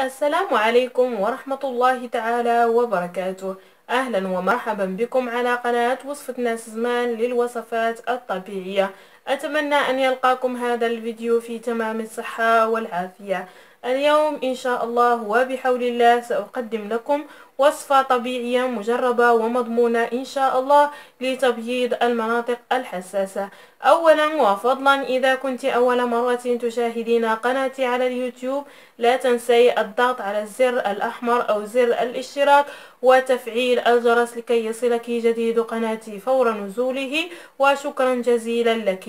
السلام عليكم ورحمة الله تعالى وبركاته. أهلا ومرحبا بكم على قناة وصفة زمان للوصفات الطبيعية. أتمنى أن يلقاكم هذا الفيديو في تمام الصحة والعافية. اليوم إن شاء الله وبحول الله سأقدم لكم وصفة طبيعية مجربة ومضمونة إن شاء الله لتبييض المناطق الحساسة. أولا وفضلا، إذا كنت أول مرة تشاهدين قناتي على اليوتيوب لا تنسي الضغط على الزر الأحمر أو زر الاشتراك وتفعيل الجرس لكي يصلك جديد قناتي فور نزوله، وشكرا جزيلا لك.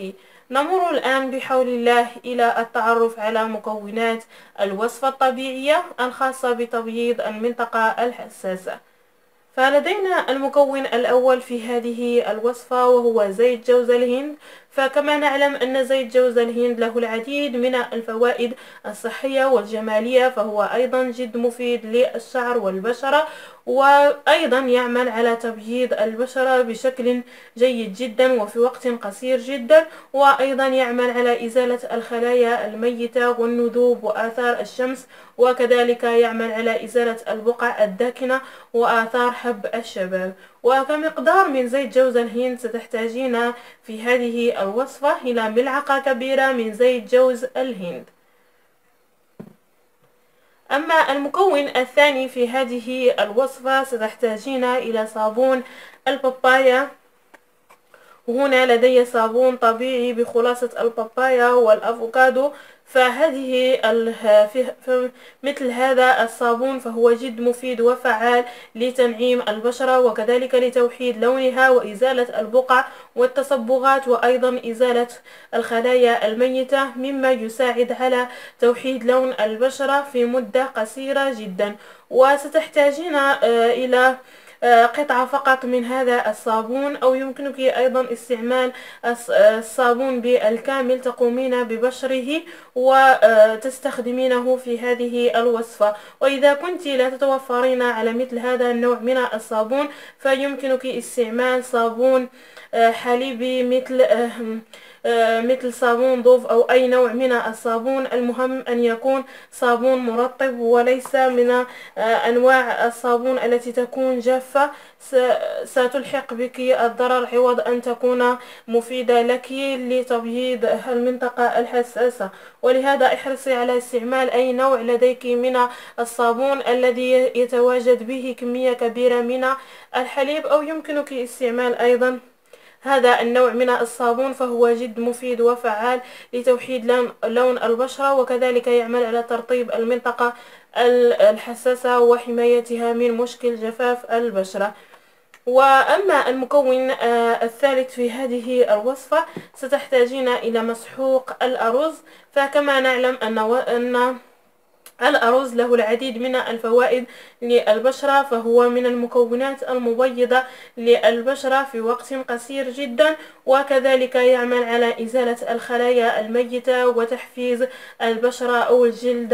نمر الآن بحول الله إلى التعرف على مكونات الوصفة الطبيعية الخاصة بتبييض المنطقة الحساسة. فلدينا المكون الأول في هذه الوصفة وهو زيت جوز الهند. فكما نعلم أن زيت جوز الهند له العديد من الفوائد الصحية والجمالية، فهو أيضا جد مفيد للشعر والبشرة، وأيضا يعمل على تبييض البشرة بشكل جيد جدا وفي وقت قصير جدا، وأيضا يعمل على إزالة الخلايا الميتة والندوب وآثار الشمس، وكذلك يعمل على إزالة البقع الداكنة وآثار حب الشباب. وكمقدار من زيت جوز الهند ستحتاجين في هذه الوصفة إلى ملعقة كبيرة من زيت جوز الهند. أما المكون الثاني في هذه الوصفة ستحتاجين إلى صابون البابايا. هنا لدي صابون طبيعي بخلاصة البابايا والأفوكادو، فهذه مثل هذا الصابون فهو جد مفيد وفعال لتنعيم البشرة وكذلك لتوحيد لونها وإزالة البقع والتصبغات، وأيضا إزالة الخلايا الميتة، مما يساعد على توحيد لون البشرة في مدة قصيرة جدا. وستحتاجين إلى قطعة فقط من هذا الصابون، أو يمكنك أيضا استعمال الصابون بالكامل، تقومين ببشره وتستخدمينه في هذه الوصفة. وإذا كنت لا تتوفرين على مثل هذا النوع من الصابون فيمكنك استعمال صابون حليبي مثل صابون ضوف أو أي نوع من الصابون، المهم أن يكون صابون مرطب وليس من أنواع الصابون التي تكون جافة، ستلحق بك الضرر عوض أن تكون مفيدة لك لتبييض المنطقة الحساسة. ولهذا احرصي على استعمال أي نوع لديك من الصابون الذي يتواجد به كمية كبيرة من الحليب، أو يمكنك استعمال أيضا هذا النوع من الصابون فهو جد مفيد وفعال لتوحيد لون البشرة، وكذلك يعمل على ترطيب المنطقة الحساسة وحمايتها من مشكل جفاف البشرة. وأما المكون الثالث في هذه الوصفة ستحتاجين إلى مسحوق الأرز. فكما نعلم أن الأرز له العديد من الفوائد للبشرة، فهو من المكونات المبيضة للبشرة في وقت قصير جدا، وكذلك يعمل على إزالة الخلايا الميتة وتحفيز البشرة أو الجلد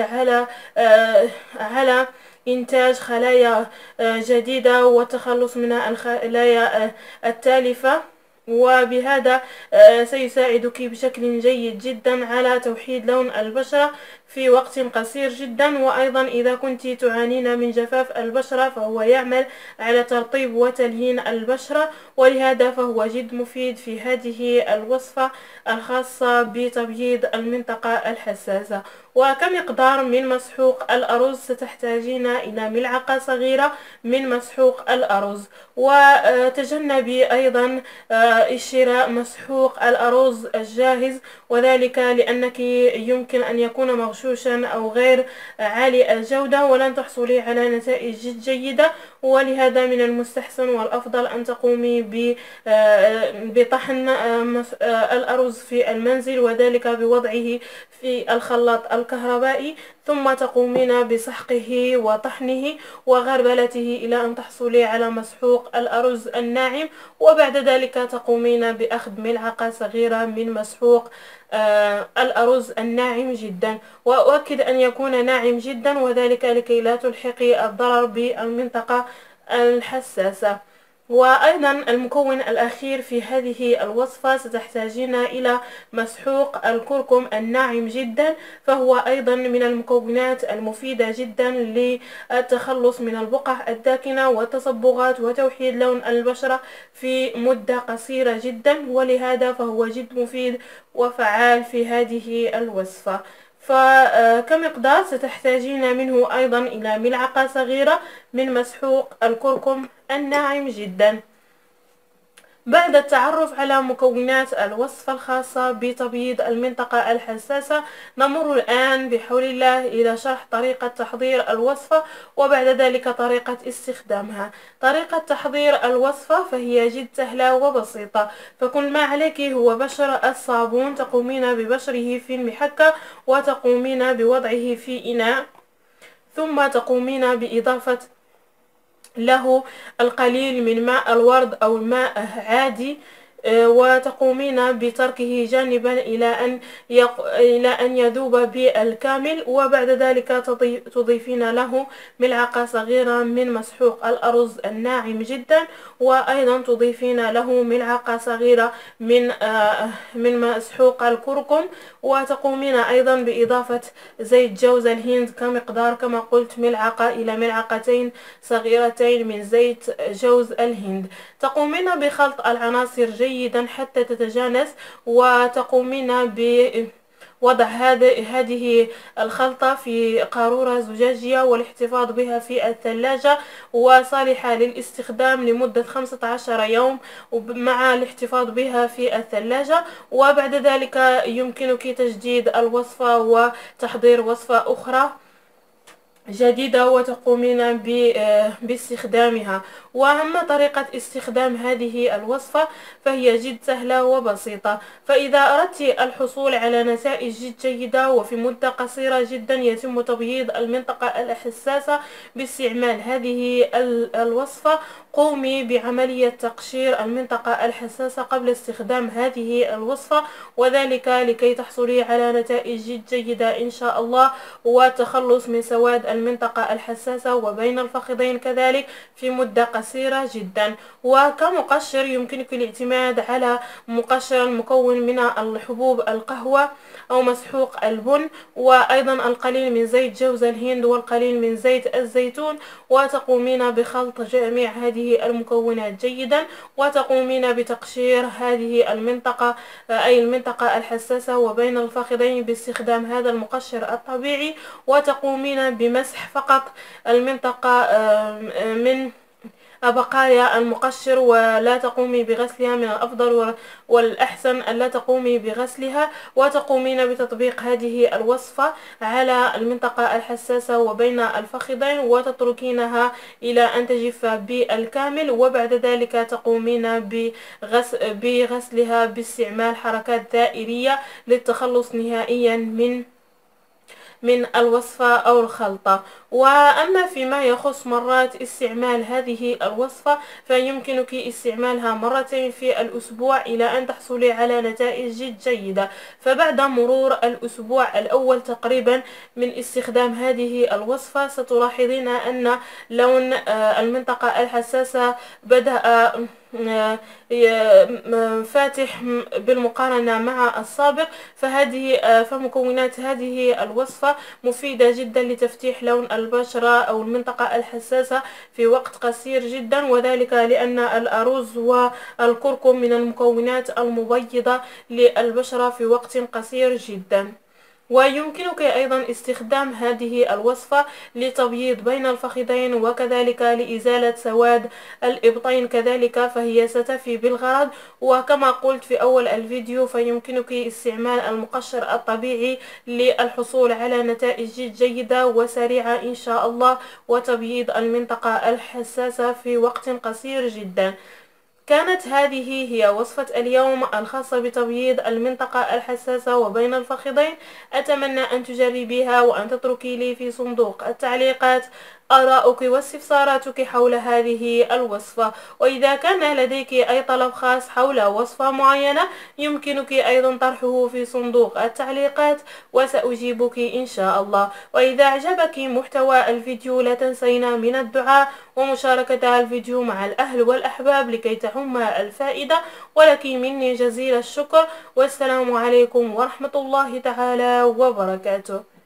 على إنتاج خلايا جديدة والتخلص من الخلايا التالفة، وبهذا سيساعدك بشكل جيد جدا على توحيد لون البشرة في وقت قصير جدا. وأيضا إذا كنت تعانين من جفاف البشرة فهو يعمل على ترطيب وتليين البشرة، ولهذا فهو جد مفيد في هذه الوصفة الخاصة بتبييض المنطقة الحساسة. وكمقدار من مسحوق الأرز ستحتاجين إلى ملعقة صغيرة من مسحوق الأرز. وتجنبي أيضا شراء مسحوق الأرز الجاهز، وذلك لأنك يمكن أن يكون مغشوشا أو غير عالي الجودة ولن تحصلي على نتائج جيدة، ولهذا من المستحسن والأفضل أن تقومي بطحن الأرز في المنزل، وذلك بوضعه في الخلاط الكهربائي ثم تقومين بسحقه وطحنه وغربلته إلى أن تحصلي على مسحوق الأرز الناعم، وبعد ذلك تقومين بأخذ ملعقة صغيرة من مسحوق الأرز الناعم جدا، وأؤكد أن يكون ناعم جدا، وذلك لكي لا تلحقي الضرر بالمنطقة الحساسة. وأيضا المكون الأخير في هذه الوصفة ستحتاجين إلى مسحوق الكركم الناعم جدا، فهو أيضا من المكونات المفيدة جدا للتخلص من البقع الداكنة والتصبغات وتوحيد لون البشرة في مدة قصيرة جدا، ولهذا فهو جد مفيد وفعال في هذه الوصفة. فكمقدار ستحتاجين منه أيضا إلى ملعقة صغيرة من مسحوق الكركم الناعم جدا. بعد التعرف على مكونات الوصفة الخاصة بتبييض المنطقة الحساسة، نمر الآن بحول الله إلى شرح طريقة تحضير الوصفة وبعد ذلك طريقة استخدامها. طريقة تحضير الوصفة فهي جد سهلة وبسيطة، فكل ما عليك هو بشر الصابون، تقومين ببشره في المحكة وتقومين بوضعه في إناء، ثم تقومين بإضافة له القليل من ماء الورد أو الماء عادي، وتقومين بتركه جانبا إلى أن يذوب بالكامل. وبعد ذلك تضيفين له ملعقة صغيرة من مسحوق الأرز الناعم جدا، وأيضا تضيفين له ملعقة صغيرة من مسحوق الكركم، وتقومين أيضا بإضافة زيت جوز الهند كمقدار كما قلت ملعقة إلى ملعقتين صغيرتين من زيت جوز الهند. تقومين بخلط العناصر جيدا حتى تتجانس، وتقومين بوضع هذه الخلطة في قارورة زجاجية والاحتفاظ بها في الثلاجة، وصالحة للاستخدام لمدة 15 يوم مع الاحتفاظ بها في الثلاجة. وبعد ذلك يمكنك تجديد الوصفة وتحضير وصفة أخرى جديدة وتقومين باستخدامها. وأما طريقة استخدام هذه الوصفة فهي جد سهلة وبسيطة، فإذا أردت الحصول على نتائج جد جيدة وفي مدة قصيرة جدا يتم تبييض المنطقة الحساسة باستعمال هذه الوصفة. قومي بعملية تقشير المنطقة الحساسة قبل استخدام هذه الوصفة، وذلك لكي تحصلي على نتائج جد جيدة إن شاء الله، والتخلص من سواد المنطقة الحساسة وبين الفخذين كذلك في مدة قصيرة جدا. وكمقشر يمكنك الاعتماد على مقشر المكون من الحبوب القهوة أو مسحوق البن، وأيضا القليل من زيت جوز الهند والقليل من زيت الزيتون، وتقومين بخلط جميع هذه المكونات جيدا، وتقومين بتقشير هذه المنطقة أي المنطقة الحساسة وبين الفخذين باستخدام هذا المقشر الطبيعي، وتقومين بمسح فقط المنطقة من بقايا المقشر، ولا تقومي بغسلها، من الأفضل والأحسن ألا تقومي بغسلها. وتقومين بتطبيق هذه الوصفة على المنطقة الحساسة وبين الفخذين وتتركينها إلى أن تجف بالكامل، وبعد ذلك تقومين بغسلها باستعمال حركات دائرية للتخلص نهائيا من الوصفة أو الخلطة. وأما فيما يخص مرات استعمال هذه الوصفة فيمكنك استعمالها مرتين في الأسبوع إلى أن تحصلي على نتائج جد جيدة. فبعد مرور الأسبوع الأول تقريبا من استخدام هذه الوصفة ستلاحظين أن لون المنطقة الحساسة بدأ فاتح بالمقارنة مع السابق، فمكونات هذه الوصفة مفيدة جدا لتفتيح لون البشرة أو المنطقة الحساسة في وقت قصير جدا، وذلك لأن الأرز والكركم من المكونات المبيضة للبشرة في وقت قصير جدا. ويمكنك أيضا استخدام هذه الوصفة لتبييض بين الفخذين وكذلك لإزالة سواد الإبطين كذلك، فهي ستفي بالغرض. وكما قلت في أول الفيديو فيمكنك استعمال المقشر الطبيعي للحصول على نتائج جيدة وسريعة إن شاء الله، وتبييض المنطقة الحساسة في وقت قصير جدا. كانت هذه هي وصفة اليوم الخاصة بتبييض المنطقة الحساسة وبين الفخذين. أتمنى أن تجربيها وأن تتركي لي في صندوق التعليقات آراءك واستفساراتك حول هذه الوصفة. وإذا كان لديك أي طلب خاص حول وصفة معينة يمكنك أيضا طرحه في صندوق التعليقات وسأجيبك إن شاء الله. وإذا أعجبك محتوى الفيديو لا تنسينا من الدعاء ومشاركة الفيديو مع الأهل والأحباب لكي تعم الفائدة، ولك مني جزيل الشكر، والسلام عليكم ورحمة الله تعالى وبركاته.